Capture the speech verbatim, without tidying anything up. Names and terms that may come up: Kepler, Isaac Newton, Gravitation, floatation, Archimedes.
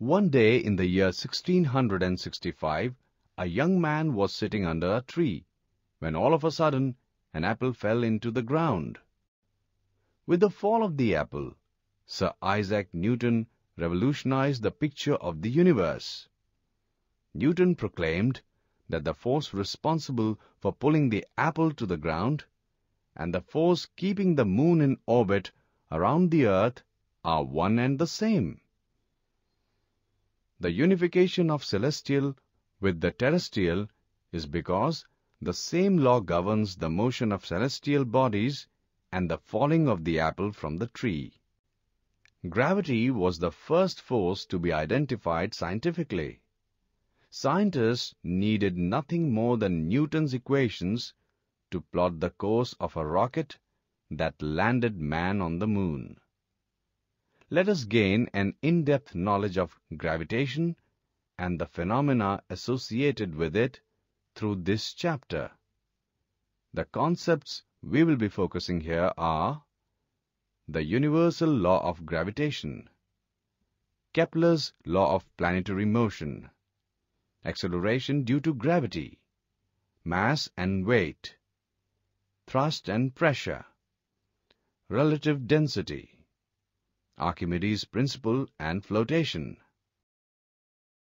One day in the year sixteen hundred sixty-five, a young man was sitting under a tree, when all of a sudden an apple fell into the ground. With the fall of the apple, Sir Isaac Newton revolutionized the picture of the universe. Newton proclaimed that the force responsible for pulling the apple to the ground and the force keeping the moon in orbit around the earth are one and the same. The unification of celestial with the terrestrial is because the same law governs the motion of celestial bodies and the falling of the apple from the tree. Gravity was the first force to be identified scientifically. Scientists needed nothing more than Newton's equations to plot the course of a rocket that landed man on the moon. Let us gain an in-depth knowledge of gravitation and the phenomena associated with it through this chapter. The concepts we will be focusing here are the universal law of gravitation, Kepler's law of planetary motion, acceleration due to gravity, mass and weight, thrust and pressure, relative density, Archimedes' principle and flotation.